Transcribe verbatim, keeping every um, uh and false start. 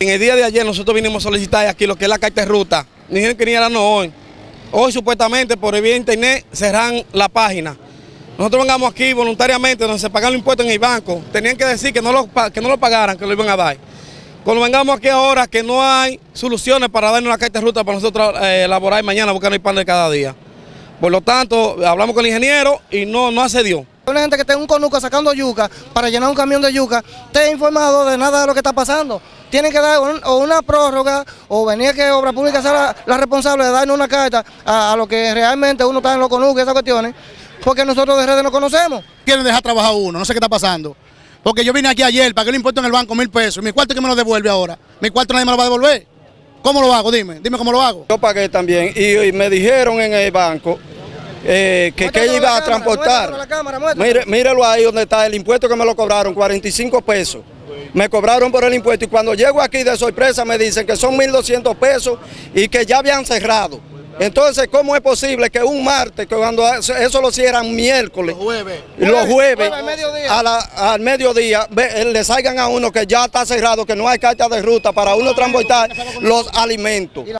En el día de ayer nosotros vinimos a solicitar aquí lo que es la carta de ruta. Ni dijeron que ni era no hoy. Hoy supuestamente por el vía internet cerran la página. Nosotros vengamos aquí voluntariamente donde se pagan los impuestos en el banco. Tenían que decir que no lo, que no lo pagaran, que lo iban a dar. Cuando vengamos aquí ahora que no hay soluciones para darnos la carta de ruta para nosotros eh, elaborar mañana porque no hay pan de cada día. Por lo tanto, hablamos con el ingeniero y no, no accedió. Una gente que está en un conuco sacando yuca para llenar un camión de yuca, esté informado de nada de lo que está pasando. Tienen que dar un, o una prórroga o venir que Obras Públicas sea la, la responsable de darnos una carta a, a lo que realmente uno está en los conucos y esas cuestiones, porque nosotros de redes no conocemos. Quieren dejar trabajar uno, no sé qué está pasando. Porque yo vine aquí ayer, pagué el impuesto en el banco, mil pesos, mi cuarto que me lo devuelve ahora, mi cuarto nadie me lo va a devolver. ¿Cómo lo hago? Dime, dime cómo lo hago. Yo pagué también y, y me dijeron en el banco Eh, que, que iba a transportar. Mire, mírelo ahí donde está el impuesto que me lo cobraron, cuarenta y cinco pesos. Me cobraron por el impuesto y cuando llego aquí de sorpresa me dicen que son mil doscientos pesos y que ya habían cerrado. Entonces, ¿cómo es posible que un martes, que cuando eso lo cierran miércoles, los jueves, los jueves, jueves a la, al mediodía, le salgan a uno que ya está cerrado, que no hay carta de ruta para uno transportar los alimentos?